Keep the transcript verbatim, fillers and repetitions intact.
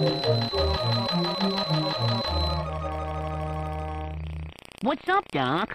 What's up, Doc?